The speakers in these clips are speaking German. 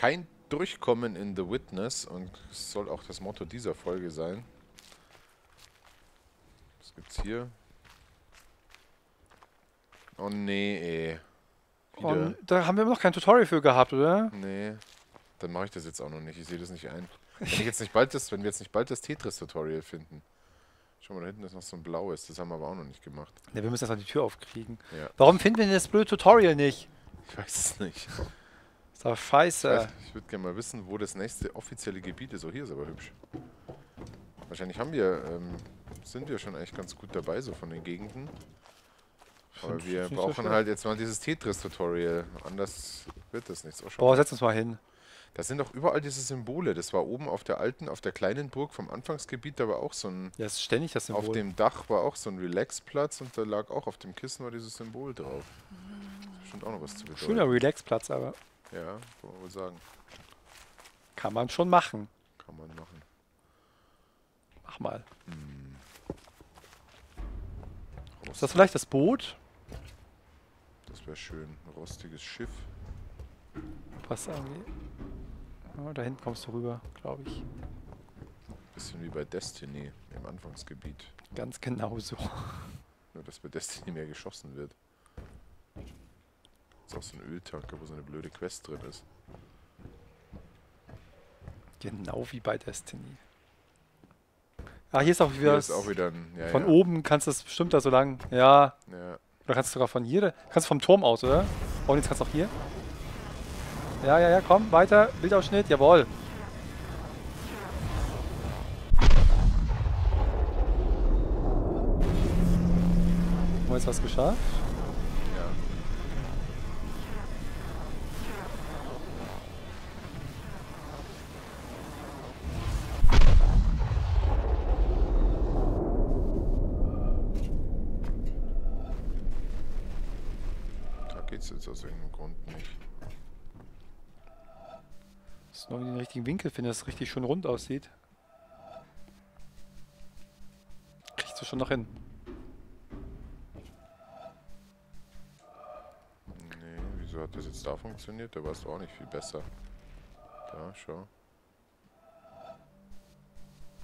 kein Durchkommen in The Witness und das soll auch das Motto dieser Folge sein. Was gibt's hier? Oh nee, ey. Und da haben wir noch kein Tutorial für gehabt, oder? Nee. Dann mache ich das jetzt auch noch nicht. Ich sehe das nicht ein. Wenn wir jetzt nicht bald das Tetris-Tutorial finden. Schau mal, da hinten ist noch so ein blaues. Das haben wir aber auch noch nicht gemacht. Ja, wir müssen erstmal die Tür aufkriegen. Ja. Warum finden wir denn das blöde Tutorial nicht? Ich weiß es nicht. Ist doch scheiße. Ich würde gerne mal wissen, wo das nächste offizielle Gebiet ist. Oh, hier ist aber hübsch. Wahrscheinlich haben wir, sind wir schon eigentlich ganz gut dabei, so von den Gegenden. Aber wir brauchen halt jetzt mal dieses Tetris-Tutorial. Anders wird das nichts. Oh, boah, setz uns mal hin. Da sind doch überall diese Symbole. Das war oben auf der alten, auf der kleinen Burg vom Anfangsgebiet, da war auch so ein... Ja, das ist ständig das Symbol. Auf dem Dach war auch so ein Relaxplatz und da lag auch auf dem Kissen war dieses Symbol drauf. Das ist bestimmt auch noch was zu bedeuten. Schöner Relaxplatz, aber... Ja, kann man wohl sagen. Kann man schon machen. Kann man machen. Mach mal. Hm. Ist das vielleicht das Boot? Das wäre schön. Ein rostiges Schiff. Passt irgendwie. Oh, da hinten kommst du rüber, glaube ich. Bisschen wie bei Destiny im Anfangsgebiet. Ganz genau so. Nur, dass bei Destiny mehr geschossen wird. Das ist auch so ein Öltanker, wo so eine blöde Quest drin ist. Genau wie bei Destiny. Ah, hier ist auch wieder, ein... Ja, von oben kannst du das bestimmt da so lang... Ja. Oder kannst du sogar von hier... Kannst du vom Turm aus, oder? Und jetzt kannst du auch hier. Ja, komm, weiter. Bildausschnitt, jawohl. Haben wir jetzt was geschafft? Ja. Da geht's jetzt aus irgendeinem Grund nicht. Nur in den richtigen Winkel finden, dass es richtig schön rund aussieht. Kriegst du schon noch hin? Nee, wieso hat das jetzt da funktioniert? Da war es auch nicht viel besser. Da, schau.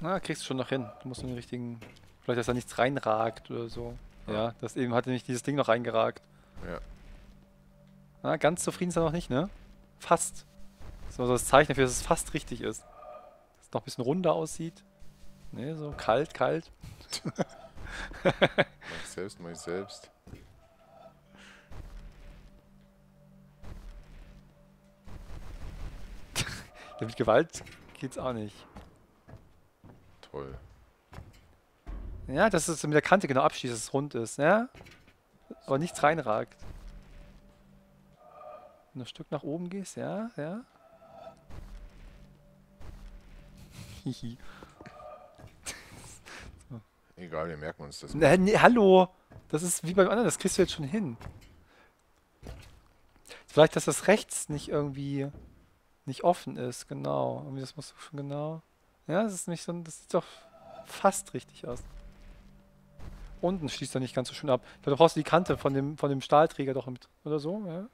Na, kriegst du schon noch hin. Du musst in den richtigen... Vielleicht, dass da nichts reinragt oder so. Ja, ja, das eben hatte nicht dieses Ding noch reingeragt. Ja. Na, ganz zufrieden ist er noch nicht, ne? Fast. Das ist also das Zeichen dafür, dass es fast richtig ist. Dass es noch ein bisschen runder aussieht. Ne, so kalt. mach ich selbst. Ja, mit Gewalt geht's auch nicht. Toll. Ja, dass es mit der Kante genau abschließt, dass es rund ist, ja? Aber nichts reinragt. Wenn du ein Stück nach oben gehst, ja. So. Egal, wir merken uns das. Nee, hallo! Das ist wie beim anderen, das kriegst du jetzt schon hin. Vielleicht, dass das rechts nicht irgendwie nicht offen ist, genau. Irgendwie das musst du schon genau. Ja, das ist nicht so. Das sieht doch fast richtig aus. Unten schließt er nicht ganz so schön ab. Da brauchst du die Kante von dem Stahlträger doch mit. Oder so, ja.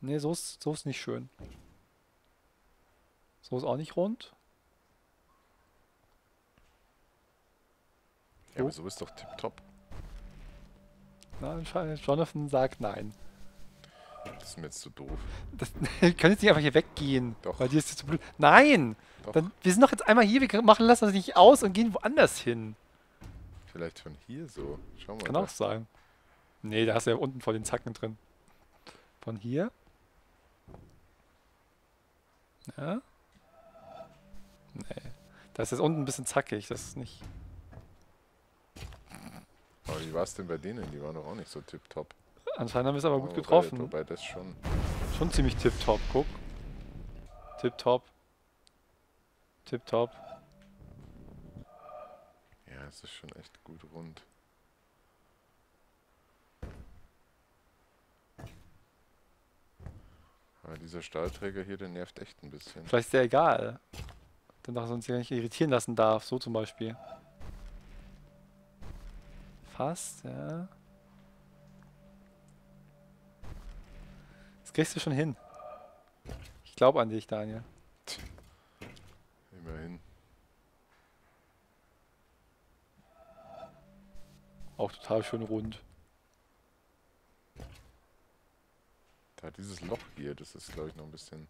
Ne, so ist nicht schön. So ist auch nicht rund. Ja, aber so ist doch tipptopp. Na, Jonathan sagt nein. Das ist mir jetzt zu doof. Wir können jetzt nicht einfach hier weggehen. Doch. Weil dir ist jetzt zu blöd. Nein! Doch. Dann, wir sind doch jetzt einmal hier, wir machen lassen uns nicht aus und gehen woanders hin. Vielleicht von hier so. Schau mal. Kann auch sein. Nee, da hast du ja unten voll den Zacken drin. Von hier. Ja. Nee. Da ist jetzt unten ein bisschen zackig, das ist nicht... Aber wie war es denn bei denen? Die waren doch auch nicht so tipptopp. Anscheinend haben wir es aber gut getroffen. Wobei das schon... Schon ziemlich tipptopp, guck. Tipptopp. Ja, es ist schon echt gut rund. Aber dieser Stahlträger hier, der nervt echt ein bisschen. Vielleicht ist der egal. Denn dass er uns ja nicht irritieren lassen darf, so zum Beispiel. Fast, ja. Das kriegst du schon hin. Ich Ich glaube an dich, Daniel. Immerhin. Auch total schön rund. Da dieses Loch hier, das ist, glaube ich, noch ein bisschen...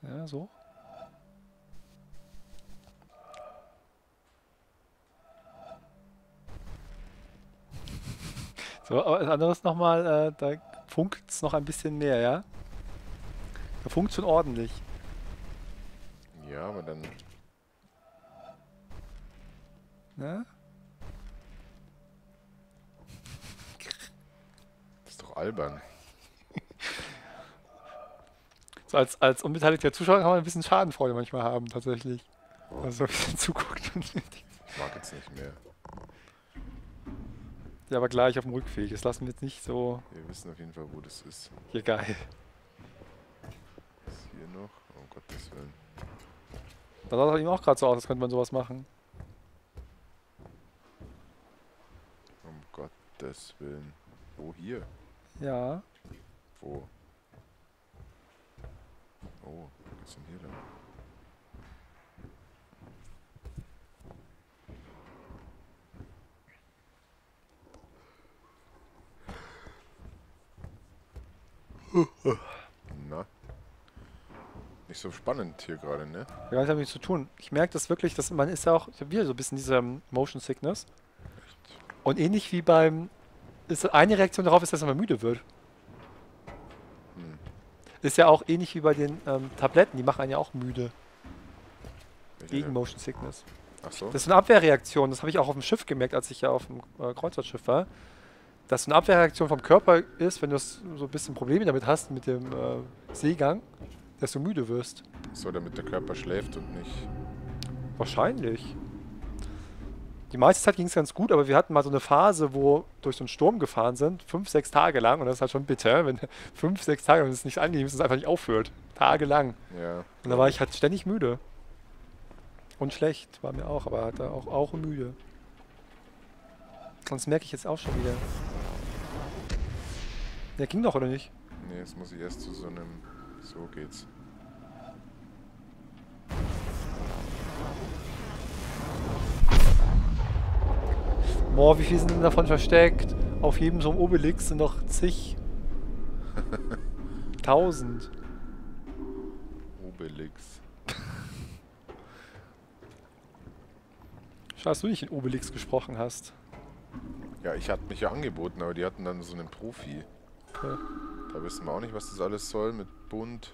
Ja, so. So, aber das andere ist nochmal, da funkt es noch ein bisschen mehr, ja? Da funkt schon ordentlich. Ja, aber dann... Na? Das ist doch albern. So, als unbeteiligter Zuschauer kann man ein bisschen Schadenfreude manchmal haben, tatsächlich. Oh. Also, wenn man zuguckt. Ich mag jetzt nicht mehr. Ja, aber gleich auf dem Rückweg. Das lassen wir jetzt nicht so... Wir wissen auf jeden Fall, wo das ist. Hier, geil. Was ist hier noch? Um Gottes Willen. Da sah es eben auch gerade so aus, als könnte man sowas machen. Um Gottes Willen. Wo hier? Ja. Wo? Oh, was ist denn hier denn? Na? Nicht so spannend hier gerade, ne? Ja, das hat nichts zu tun. Ich merke das wirklich, dass man ist ja auch, ich habe wieder so ein bisschen diese Motion Sickness. Echt? Und ähnlich wie beim, ist eine Reaktion darauf ist, dass man müde wird. Hm. Ist ja auch ähnlich wie bei den Tabletten, die machen einen ja auch müde. Gegen Motion Sickness. Ach so. Das ist eine Abwehrreaktion, das habe ich auch auf dem Schiff gemerkt, als ich ja auf dem Kreuzfahrtschiff war. Dass eine Abwehrreaktion vom Körper ist, wenn du so ein bisschen Probleme damit hast, mit dem Seegang, dass du müde wirst. So, damit der Körper schläft und nicht... Wahrscheinlich. Die meiste Zeit ging es ganz gut, aber wir hatten mal so eine Phase, wo durch so einen Sturm gefahren sind, 5, 6 Tage lang, und das ist halt schon bitter, wenn 5, 6 Tage, wenn es nicht angenehm ist, es einfach nicht aufhört. Tagelang. Ja. Und da war ich halt ständig müde. Und schlecht war mir auch, aber hatte auch müde. Sonst merke ich jetzt auch schon wieder. Der ging doch, oder nicht? Nee, jetzt muss ich erst zu so einem... So geht's. Boah, wie viel sind denn davon versteckt? Auf jedem so einem Obelix sind noch zig. 1000. Obelix. Schade, dass du nicht in Obelix gesprochen hast. Ja, ich hatte mich ja angeboten, aber die hatten dann so einen Profi. Okay. Da wissen wir auch nicht, was das alles soll mit Bund.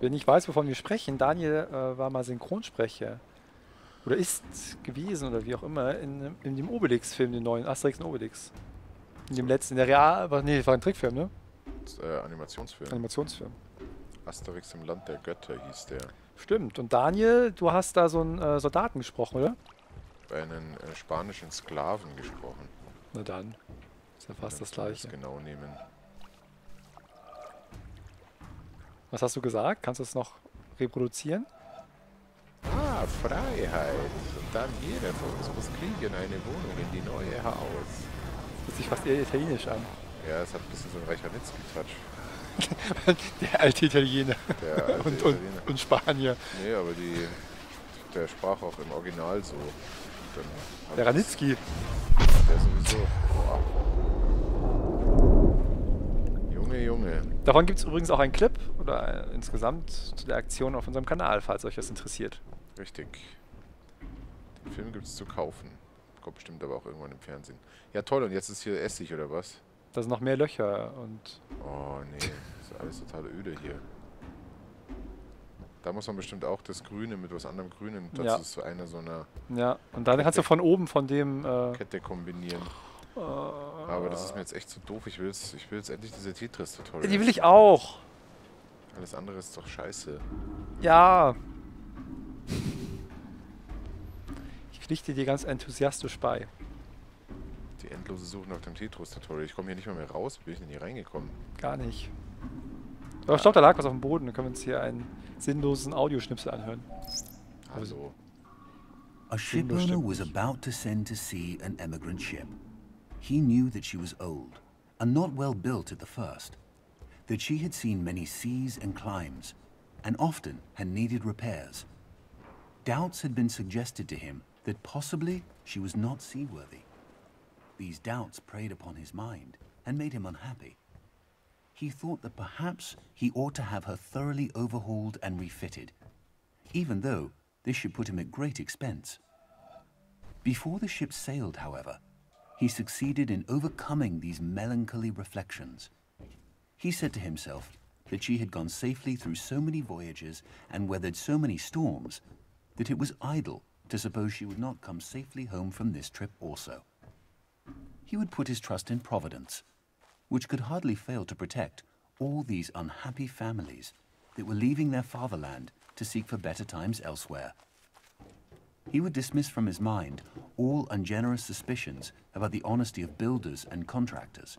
Wenn ich weiß, wovon wir sprechen, Daniel war mal Synchronsprecher. Oder ist gewesen, oder wie auch immer, in dem Obelix-Film, den neuen Asterix und Obelix. In dem letzten, in der Nee, war ein Trickfilm, ne? Das, Animationsfilm. Animationsfilm. Asterix im Land der Götter hieß der. Stimmt. Und Daniel, du hast da so einen Soldaten gesprochen, oder? Einen spanischen Sklaven gesprochen. Na dann. Ist ja fast das Gleiche. Das genau nehmen. Was hast du gesagt? Kannst du es noch reproduzieren? Ah, Freiheit. Und dann jeder von uns muss kriegen eine Wohnung in die neue Haus. Das hört sich fast eher italienisch an. Ja, es hat ein bisschen so einen Reichanitzky-Touch. Der alte Italiener. Der alte und Spanier. Nee, aber der sprach auch im Original so. Der Ranitzky. Der sowieso. Boah. Junge, Junge. Davon gibt es übrigens auch einen Clip oder insgesamt zu der Aktion auf unserem Kanal, falls euch das interessiert. Richtig. Den Film gibt es zu kaufen. Kommt bestimmt aber auch irgendwann im Fernsehen. Ja toll, und jetzt ist hier Essig oder was? Da sind noch mehr Löcher und... Oh nee, das ist alles total öde hier. Da muss man bestimmt auch das Grüne mit was anderem Grünen, das ja. Ist so einer so einer... Ja, und dann Kette, kannst du von oben von dem... Kette kombinieren. Aber das ist mir jetzt echt zu doof, ich will jetzt endlich diese Tetris-Tutorial. Die will ich auch! Alles andere ist doch scheiße. Ja! Ich pflichte dir ganz enthusiastisch bei. Die endlose Suche nach dem Tetris-Tutorial. Ich komme hier nicht mal mehr raus. Wie bin ich denn hier reingekommen? Gar nicht. Aber ich glaube, da lag was auf dem Boden. Dann können wir uns hier einen sinnlosen Audioschnipsel anhören. Also, a shipowner was about to send to sea an emigrant ship. He knew that she was old and not well built at the first, that she had seen many seas and climes, and often had needed repairs. Doubts had been suggested to him that possibly she was not seaworthy. These doubts preyed upon his mind and made him unhappy. He thought that perhaps he ought to have her thoroughly overhauled and refitted, even though this should put him at great expense. Before the ship sailed, however, he succeeded in overcoming these melancholy reflections. He said to himself that she had gone safely through so many voyages and weathered so many storms that it was idle to suppose she would not come safely home from this trip also. He would put his trust in Providence, which could hardly fail to protect all these unhappy families that were leaving their fatherland to seek for better times elsewhere. He would dismiss from his mind all ungenerous suspicions about the honesty of builders and contractors.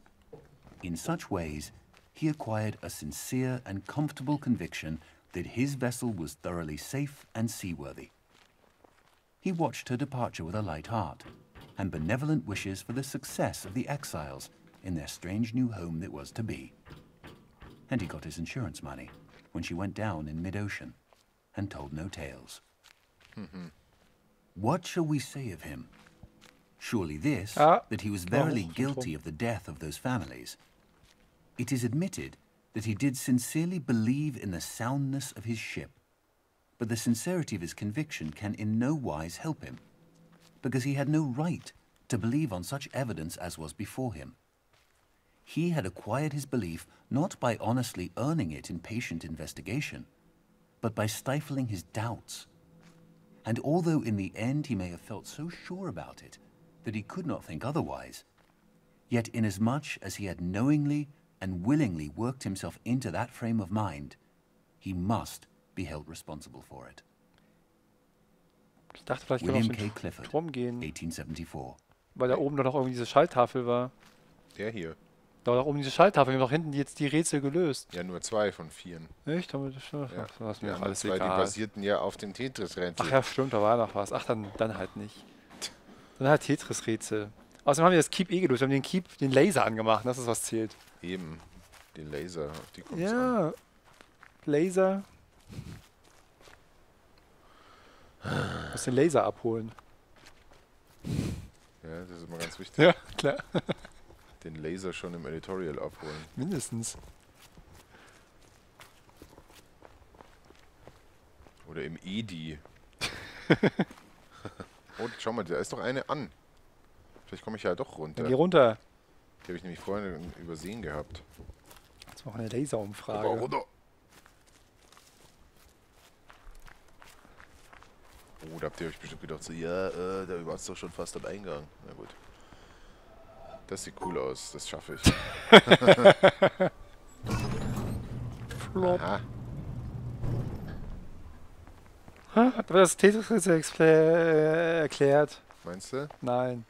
In such ways, he acquired a sincere and comfortable conviction that his vessel was thoroughly safe and seaworthy. He watched her departure with a light heart and benevolent wishes for the success of the exiles in their strange new home that was to be. And he got his insurance money when she went down in mid-ocean and told no tales. What shall we say of him? Surely this, that he was verily guilty of the death of those families. It is admitted that he did sincerely believe in the soundness of his ship, but the sincerity of his conviction can in no wise help him, because he had no right to believe on such evidence as was before him. He had acquired his belief not by honestly earning it in patient investigation, but by stifling his doubts. And although in the end he may have felt so sure about it that he could not think otherwise, yet inasmuch as he had knowingly and willingly worked himself into that frame of mind, he must be held responsible for it. Ich dachte, vielleicht können wir auf den Turm gehen, 1874. Weil da oben doch noch irgendwie diese Schalltafel war. Der hier. Da oben diese Schalltafel, wir haben doch hinten jetzt die Rätsel gelöst. Ja, nur 2 von 4. Echt? Damit ist schon was mir alles zwei, egal. Die basierten ja auf den Tetris-Rätseln. Ach ja, stimmt, da war noch was. Ach, dann halt nicht. Dann halt Tetris-Rätsel. Außerdem haben wir das Keep eh gelöst, wir haben den Keep, den Laser angemacht, das ist was zählt. Eben, den Laser, auf die kommt es an. Laser. Du musst den Laser abholen. Ja, das ist immer ganz wichtig. Ja, klar. Den Laser schon im Editorial abholen. Mindestens. Oder im Edi. Oh, schau mal, da ist doch eine an. Vielleicht komme ich ja doch runter. Dann geh runter. Die habe ich nämlich vorhin übersehen gehabt. Jetzt machen wir eine Laserumfrage. Oh, runter. Oh, da habt ihr euch bestimmt gedacht, so, ja, da war es doch schon fast am Eingang. Na gut. Das sieht cool aus, das schaffe ich. Aha. Hat man das Tetris-Rätsel erklärt? Meinst du? Nein.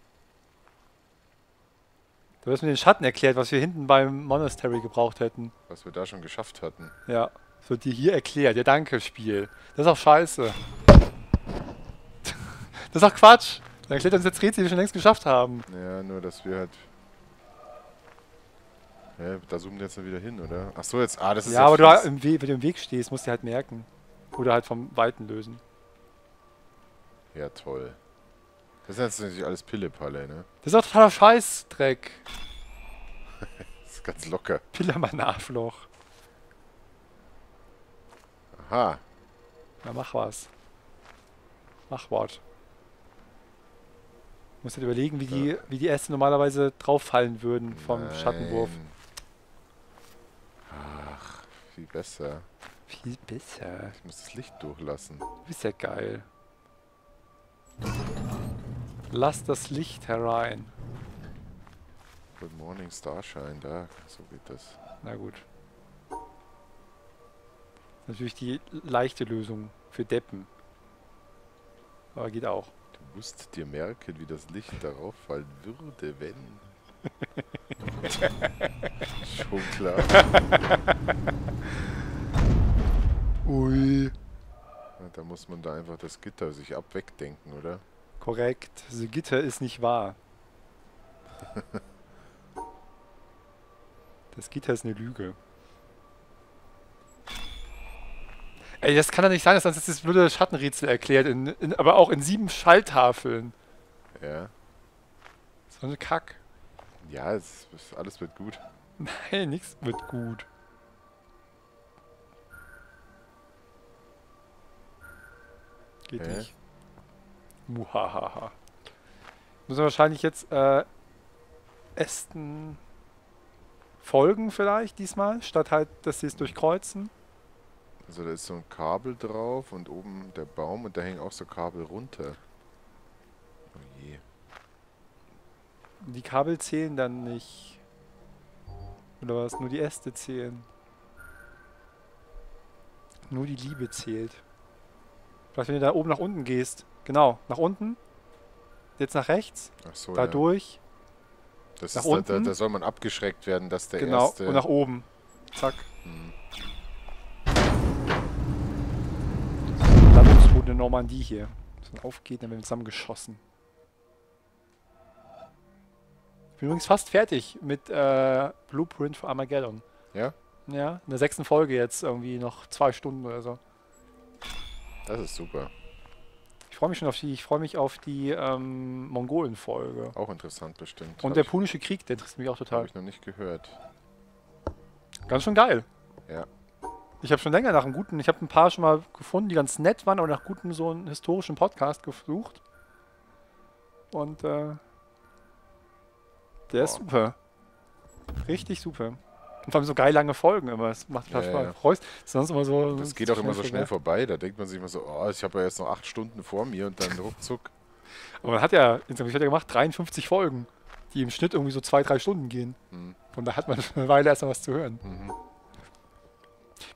Du hast mir den Schatten erklärt, was wir hinten beim Monastery gebraucht hätten. Was wir da schon geschafft hatten. Ja, das wird dir hier erklärt. Ja, danke, Spiel. Das ist auch scheiße. Das ist auch Quatsch. Dann erklärt uns jetzt Rätsel, die wir schon längst geschafft haben. Ja, nur dass wir halt... Ja, da zoomen wir jetzt wieder hin, oder? Ach so, jetzt... Ah, das ist ja, aber du wenn du im Weg stehst, musst du halt merken. Oder halt vom Weiten lösen. Ja, toll. Das ist jetzt natürlich alles Pille-Palle, ne? Das ist auch totaler Scheißdreck. Das ist ganz locker. Pille mein Arschloch. Aha. Na, mach was. Mach was. Du musst halt überlegen, wie die Äste normalerweise drauf fallen würden vom Schattenwurf. Ach, viel besser. Viel besser. Ich muss das Licht durchlassen. Du bist ja geil. Lass das Licht herein. Good morning, Starshine. Da, so geht das. Na gut. Natürlich die leichte Lösung für Deppen. Aber geht auch. Du musst dir merken, wie das Licht darauf fallen würde, wenn... Schon klar. Ui. Da muss man da einfach das Gitter sich abwegdenken, oder? Korrekt. Das Gitter ist nicht wahr. Das Gitter ist eine Lüge. Ey, das kann doch nicht sein, dass uns jetzt das blöde Schattenrätsel erklärt, aber auch in 7 Schalltafeln. Ja. So eine Kack. Ja, alles wird gut. Nein, nichts wird gut. Geht nicht. Muhahaha. Müssen wir wahrscheinlich jetzt Ästen folgen vielleicht diesmal, statt halt, dass sie es durchkreuzen. Also da ist so ein Kabel drauf und oben der Baum und da hängen auch so Kabel runter. Oh je. Die Kabel zählen dann nicht. Oder was? Nur die Äste zählen. Nur die Liebe zählt. Vielleicht wenn du da oben nach unten gehst. Genau, nach unten. Jetzt nach rechts. Ach so, da durch. Das nach unten. Da soll man abgeschreckt werden, dass der erste... Genau, und nach oben. Zack. Hm. Landungsboden in Normandie hier. Wenn es aufgeht, dann werden wir zusammengeschossen. Ich bin übrigens fast fertig mit Blueprint für Armageddon. Ja? Ja, in der 6. Folge jetzt irgendwie noch 2 Stunden oder so. Das ist super. Ich freue mich schon auf die, Mongolen-Folge. Auch interessant bestimmt. Und der Punische Krieg, der interessiert mich auch total. Habe ich noch nicht gehört. Ganz schön geil. Ja. Ich habe schon länger nach einem guten, ich habe ein paar schon mal gefunden, die ganz nett waren, aber nach gutem so einen historischen Podcast gesucht. Und der ist super. Richtig super. Und vor allem so geil lange Folgen immer. Es macht total Spaß. Sonst immer so, das geht auch immer so schnell vorbei. Da denkt man sich immer so, oh, ich habe ja jetzt noch 8 Stunden vor mir und dann ruckzuck. Aber man hat ja, insgesamt, ich hatte gemacht 53 Folgen, die im Schnitt irgendwie so 2-3 Stunden gehen. Mhm. Und da hat man eine Weile erstmal was zu hören. Mhm.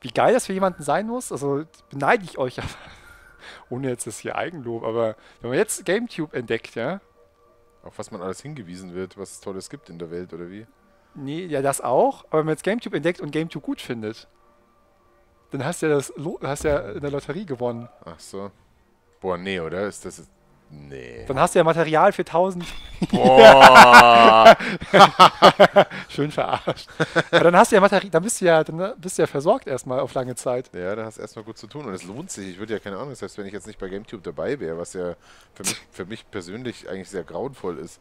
Wie geil das für jemanden sein muss, also beneide ich euch, ohne jetzt das hier Eigenlob, aber wenn man jetzt GameTube entdeckt, ja. Auf was man alles hingewiesen wird, was es Tolles gibt in der Welt, oder wie? Nee, ja, das auch. Aber wenn man jetzt GameTube entdeckt und GameTube gut findet, dann hast du ja, in der Lotterie gewonnen. Ach so. Boah, nee, oder? Ist das... Nee. Dann hast du ja Material für 1000... Boah! Schön verarscht. Aber dann hast du ja Material... Dann bist du ja versorgt erstmal auf lange Zeit. Ja, da hast du erstmal gut zu tun. Und es lohnt sich. Ich würde ja keine Ahnung, selbst wenn ich jetzt nicht bei GameTube dabei wäre, was ja für mich persönlich eigentlich sehr grauenvoll ist.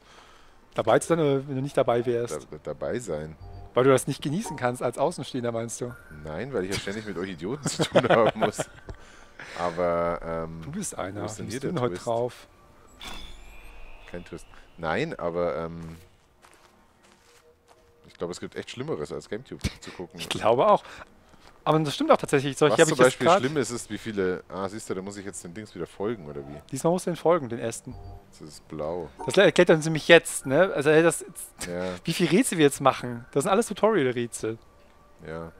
Dabei zu sein oder wenn du nicht dabei wärst? Dabei sein. Weil du das nicht genießen kannst als Außenstehender, meinst du? Nein, weil ich ja ständig mit euch Idioten zu tun haben muss. Aber, du bist einer. Was ist denn heute drauf? Kein Twist. Nein, aber, ich glaube, es gibt echt Schlimmeres als GameTube zu gucken. Ich glaube auch. Aber das stimmt auch tatsächlich. Was zum Beispiel schlimm ist, ist wie viele... Ah, siehst du, da muss ich jetzt den Dings wieder folgen, oder wie? Diesmal musst du den folgen, den ersten. Das ist blau. Das erklärt uns nämlich jetzt, ne? Also, das, ja. Wie viele Rätsel wir jetzt machen. Das sind alles Tutorial-Rätsel. Ja.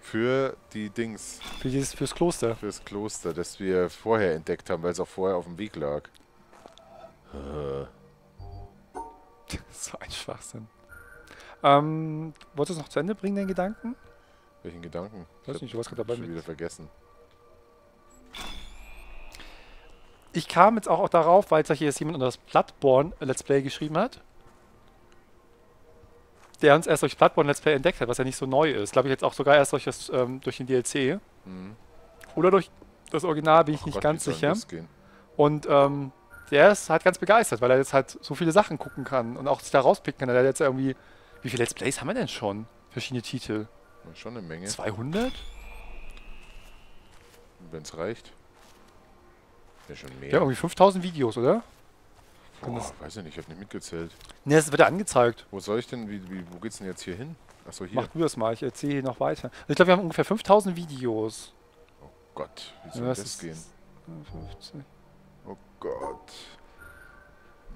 Für die Dings. Fürs Kloster. Fürs Kloster, das wir vorher entdeckt haben, weil es auch vorher auf dem Weg lag. So ein Schwachsinn. Wolltest du es noch zu Ende bringen, den Gedanken? Welchen Gedanken? Ich weiß nicht, du warst gerade dabei. Ich habe schon wieder vergessen. Ich kam jetzt auch darauf, weil hier jetzt jemand unter das Bloodborne Let's Play geschrieben hat. Der uns erst durch Bloodborne Let's Play entdeckt hat, was ja nicht so neu ist. Glaube ich jetzt auch sogar erst durch, durch den DLC. Mhm. Oder durch das Original bin ich nicht ganz sicher. Und der ist halt ganz begeistert, weil er jetzt halt so viele Sachen gucken kann und auch sich da rauspicken kann. Er hat jetzt irgendwie... Wie viele Let's Plays haben wir denn schon? Verschiedene Titel. Schon eine Menge. 200? Wenn es reicht. Ja, schon mehr. Ja, irgendwie 5000 Videos, oder? Boah, weiß ich nicht, ich habe nicht mitgezählt. Ne, das wird ja angezeigt. Wo soll ich denn, wo geht's denn jetzt hier hin? Achso, hier. Mach du das mal, ich erzähle hier noch weiter. Also ich glaube, wir haben ungefähr 5000 Videos. Oh Gott, wie soll das gehen? 50. Oh Gott.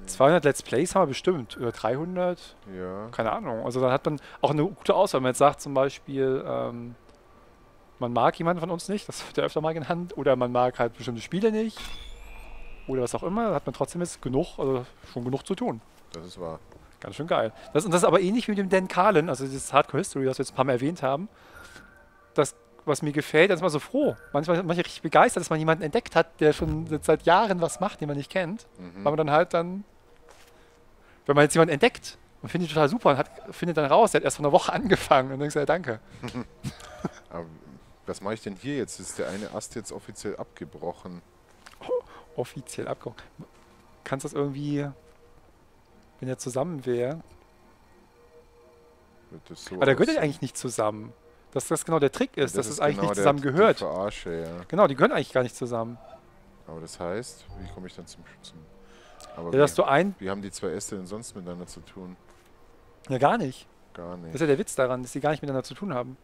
Nee. 200 Let's Plays haben wir bestimmt, oder 300? Ja. Keine Ahnung, also dann hat man auch eine gute Auswahl, wenn man jetzt sagt zum Beispiel, man mag jemanden von uns nicht, das wird ja öfter mal genannt, oder man mag halt bestimmte Spiele nicht, oder was auch immer, dann hat man trotzdem jetzt genug, also schon genug zu tun. Das ist wahr. Ganz schön geil. Das ist aber ähnlich wie mit dem Dan Carlin, also dieses Hardcore History, das wir jetzt ein paar Mal erwähnt haben, das was mir gefällt, dann ist man so froh. Manchmal richtig begeistert, dass man jemanden entdeckt hat, der schon seit Jahren was macht, den man nicht kennt. Mhm. Weil man dann halt dann, wenn man jetzt jemanden entdeckt und findet total super und findet dann raus, der hat erst vor einer Woche angefangen und dann denkst du, ja, danke. Was mache ich denn hier jetzt? Ist der eine Ast jetzt offiziell abgebrochen? Oh, offiziell abgebrochen. Kannst du das irgendwie, wenn er zusammen wäre? So aber der gehört ja eigentlich nicht zusammen. Dass das genau der Trick ist, ja, dass es eigentlich genau nicht zusammen gehört. Die Verarsche, ja. Genau, die gehören eigentlich gar nicht zusammen. Aber das heißt, wie komme ich dann zum Schützen? Aber ja, dass du wie haben die zwei Äste denn sonst miteinander zu tun? Ja, gar nicht. Gar nicht. Das ist ja der Witz daran, dass die gar nicht miteinander zu tun haben.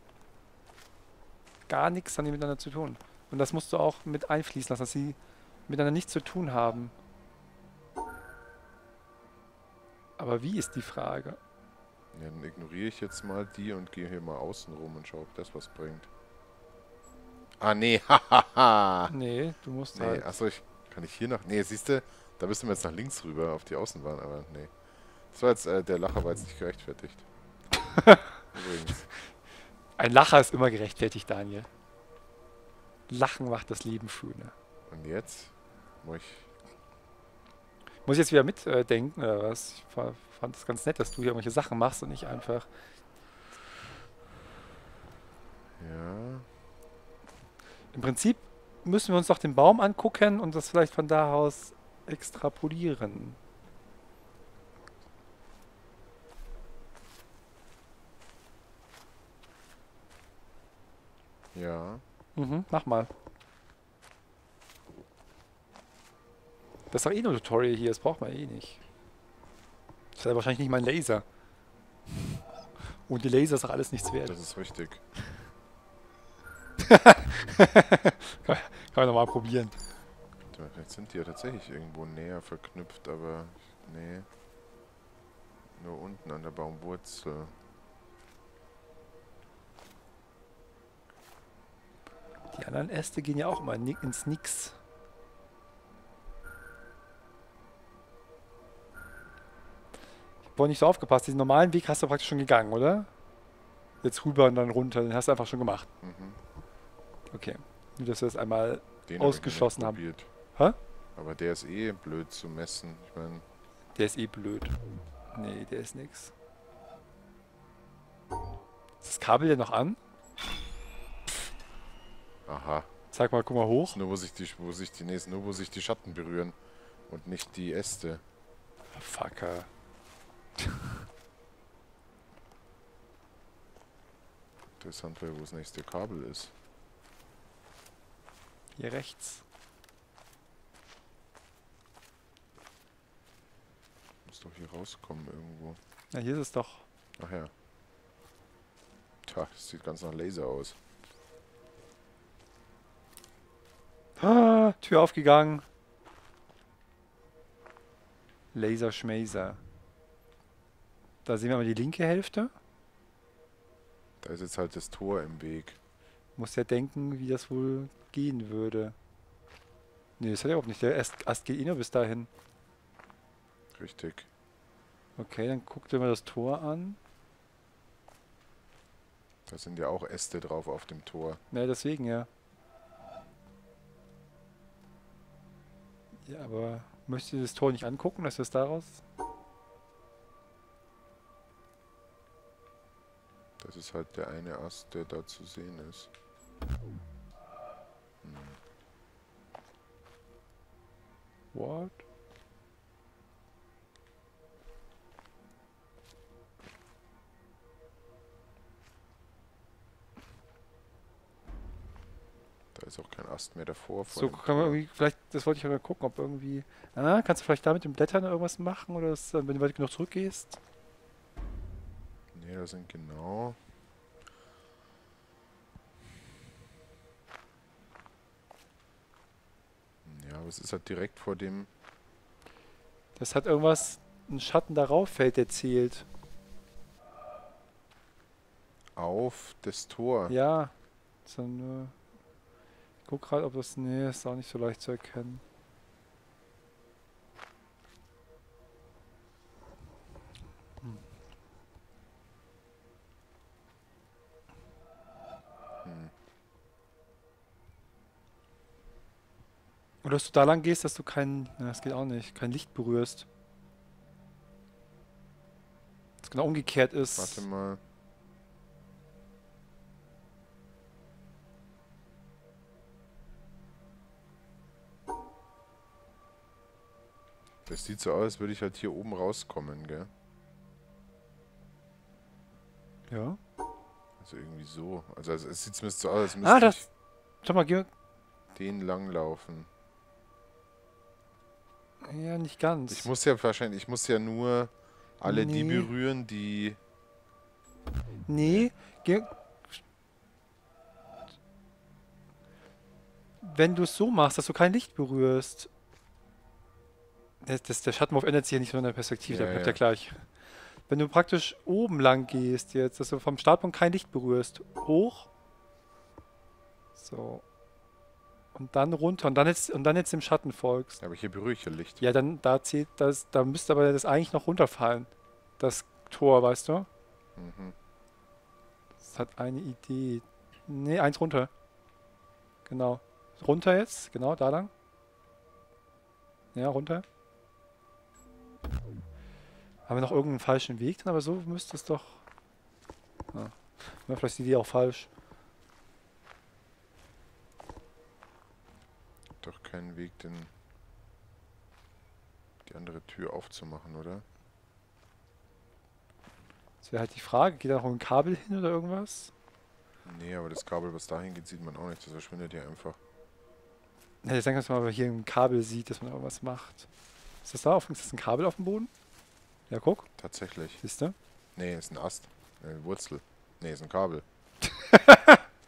Gar nichts haben die miteinander zu tun. Und das musst du auch mit einfließen lassen, dass sie miteinander nichts zu tun haben. Aber wie ist die Frage? Ja, dann ignoriere ich jetzt mal die und gehe hier mal außen rum und schaue, ob das was bringt. Ah, nee, hahaha. Nee, du musst halt... Achso, kann ich hier nach... Nee, siehst du, da müssen wir jetzt nach links rüber auf die Außenbahn, aber nee. Das war jetzt... der Lacher war jetzt nicht gerechtfertigt. Übrigens. Ein Lacher ist immer gerechtfertigt, Daniel. Lachen macht das Leben schöner. Und jetzt? Muss ich jetzt wieder mitdenken, oder was? Ich fand es ganz nett, dass du hier irgendwelche Sachen machst und nicht einfach... Ja... Im Prinzip müssen wir uns doch den Baum angucken und das vielleicht von da aus extrapolieren. Ja... Mhm, mach mal. Das ist doch eh nur Tutorial hier, das braucht man eh nicht. Das ist wahrscheinlich nicht mein Laser. Und die Laser ist doch alles nichts wert. Das ist richtig. Kann man nochmal probieren. Vielleicht sind die ja tatsächlich irgendwo näher verknüpft, aber... Nee. Nur unten an der Baumwurzel. Die anderen Äste gehen ja auch mal ins Nix. Vorhin nicht so aufgepasst. Diesen normalen Weg hast du praktisch schon gegangen, oder? Jetzt rüber und dann runter. Den hast du einfach schon gemacht. Mhm. Okay. Nur, dass wir das einmal ausgeschlossen haben. Hä? Aber der ist eh blöd zu messen. Ich meine... Der ist eh blöd. Nee, der ist nix. Ist das Kabel denn noch an? Aha. Sag mal, guck mal hoch. Nur, wo sich die Schatten berühren. Und nicht die Äste. Fucker. Interessant wäre, wo das nächste Kabel ist. Hier rechts. Muss doch hier rauskommen irgendwo. Na, hier ist es doch. Ach ja. Tja, das sieht ganz nach Laser aus. Ah, Tür aufgegangen. Laser-Schmäser. Da sehen wir mal die linke Hälfte. Da ist jetzt halt das Tor im Weg. Muss ja denken, wie das wohl gehen würde. Ne, das hat ja auch nicht. Der Ast geht eh nur bis dahin. Richtig. Okay, dann guckt ihr mal das Tor an. Da sind ja auch Äste drauf auf dem Tor. Ne, deswegen ja. Ja, aber möchtest du das Tor nicht angucken, dass wir es daraus... Das ist halt der eine Ast, der da zu sehen ist. Hm. What? Da ist auch kein Ast mehr davor. So, kann man irgendwie, vielleicht, das wollte ich mal gucken, ob irgendwie... Ah, kannst du vielleicht da mit den Blättern irgendwas machen, oder das, wenn du weit genug zurückgehst? Nee, da sind genau... Ja, aber es ist halt direkt vor dem... Das hat irgendwas... Ein Schatten darauf fällt, der zielt. Auf das Tor. Ja. So eine... Ich guck gerade, ob das... Nee, ist auch nicht so leicht zu erkennen. Oder dass du da lang gehst, dass du kein... Na, das geht auch nicht. Kein Licht berührst. Das genau umgekehrt ist. Warte mal. Das sieht so aus, als würde ich halt hier oben rauskommen, gell? Ja. Also irgendwie so. Also es sieht zumindest so aus, als müsste ich... Schau mal, Georg. Den langlaufen. Ja, nicht ganz. Ich muss ja wahrscheinlich... Ich muss ja nur alle die berühren, die... Nee, Georg. Wenn du es so machst, dass du kein Licht berührst... Der Schattenwurf ändert sich ja nicht so in der Perspektive, ja, der bleibt ja gleich. Wenn du praktisch oben lang gehst jetzt, dass du vom Startpunkt kein Licht berührst, hoch, so, und dann runter, und dann jetzt dem Schatten folgst. Ja, aber hier berühre ich ja Licht. Ja, dann, da zählt das, da müsste aber das eigentlich noch runterfallen, das Tor, weißt du? Mhm. Das hat eine Idee. Ne, eins runter. Genau. Runter jetzt, genau, da lang. Ja, runter. Haben wir noch irgendeinen falschen Weg drin? Aber so müsste es doch... Ja. Vielleicht ist die Idee auch falsch. Doch keinen Weg, den... die andere Tür aufzumachen, oder? Das wäre halt die Frage. Geht da noch ein Kabel hin oder irgendwas? Nee, aber das Kabel, was dahin geht, sieht man auch nicht. Das verschwindet ja einfach. Ja, ich denke, dass man aber hier ein Kabel sieht, dass man irgendwas macht. Ist das da? Ist das ein Kabel auf dem Boden? Ja, guck. Tatsächlich. Siehst du? Nee, ist ein Ast. Eine Wurzel. Nee, ist ein Kabel.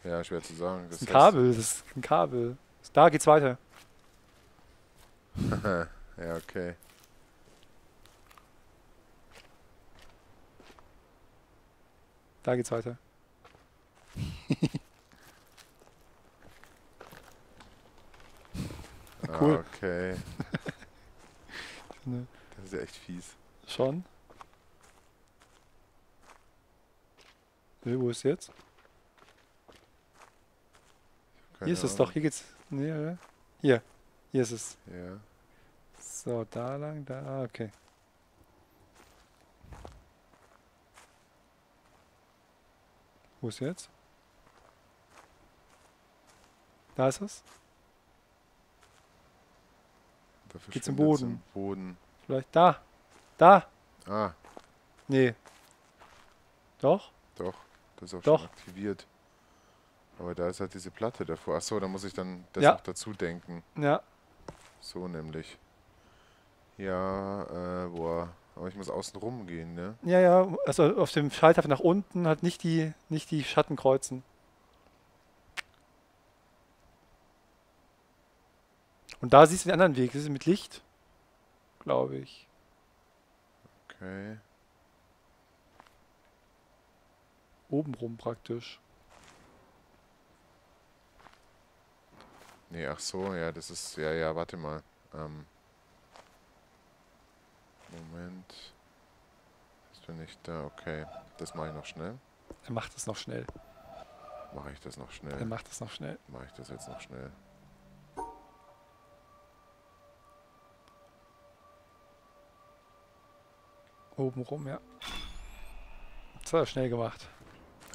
Ja, schwer zu sagen. Das ist ein Kabel, das ist ein Kabel. Da geht's weiter. Ja, okay. Da geht's weiter. Cool. Ah, okay. Das ist ja echt fies. Schon. Nee, wo ist jetzt? Hier ist es doch, hier geht's. Nee, oder? Hier. Hier ist es. Ja. So, da lang, da, okay. Wo ist jetzt? Da ist es. Geht's im Boden. Vielleicht da. Da. Ah. Nee. Doch? Doch. Das ist auch schon aktiviert. Aber da ist halt diese Platte davor. Achso, da muss ich dann das noch dazu denken. Ja. So nämlich. Ja, boah. Aber ich muss außen rum gehen, ne? Ja, ja. Also auf dem Schalter nach unten halt nicht die Schatten kreuzen. Und da siehst du den anderen Weg. Das ist mit Licht, glaube ich. Okay. Oben rum praktisch. Nee, ach so, ja, das ist... Ja, ja, warte mal. Moment. Ist bin ich da? Okay. Das mache ich noch schnell. Er macht das noch schnell. Mache ich das noch schnell? Er macht das noch schnell. Mache ich das jetzt noch schnell? Oben rum, ja. Das hat er schnell gemacht.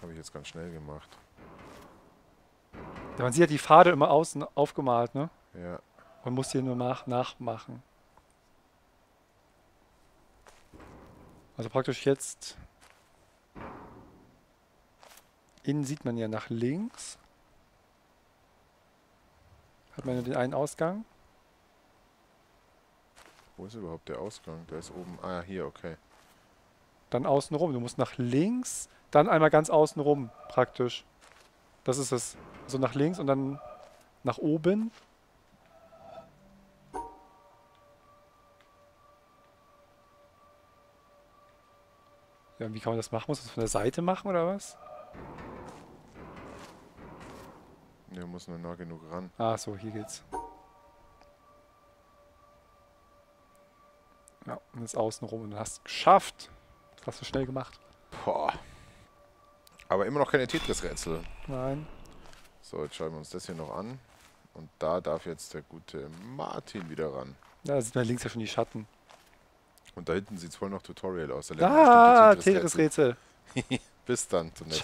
Habe ich jetzt ganz schnell gemacht. Ja, man sieht ja die Pfade immer außen aufgemalt, ne? Ja. Man muss die nur nachmachen. Also praktisch jetzt... Innen sieht man ja nach links. Hat man ja den einen Ausgang. Wo ist überhaupt der Ausgang? Der ist oben. Ah, hier, okay. Dann außen rum. Du musst nach links, dann einmal ganz außen rum, praktisch. Das ist es. So also nach links und dann nach oben. Ja, und wie kann man das machen? Muss man das von der Seite machen, oder was? Ne, man muss nur nah genug ran. Ah, so, hier geht's. Ja, und jetzt außen rum und du hast es geschafft. Das hast du schnell gemacht. Boah. Aber immer noch keine Tetris-Rätsel. Nein. So, jetzt schauen wir uns das hier noch an. Und da darf jetzt der gute Martin wieder ran. Ja, da sieht man links ja schon die Schatten. Und da hinten sieht es voll noch Tutorial aus. Da, Tetris-Rätsel. Bis dann zum nächsten Mal.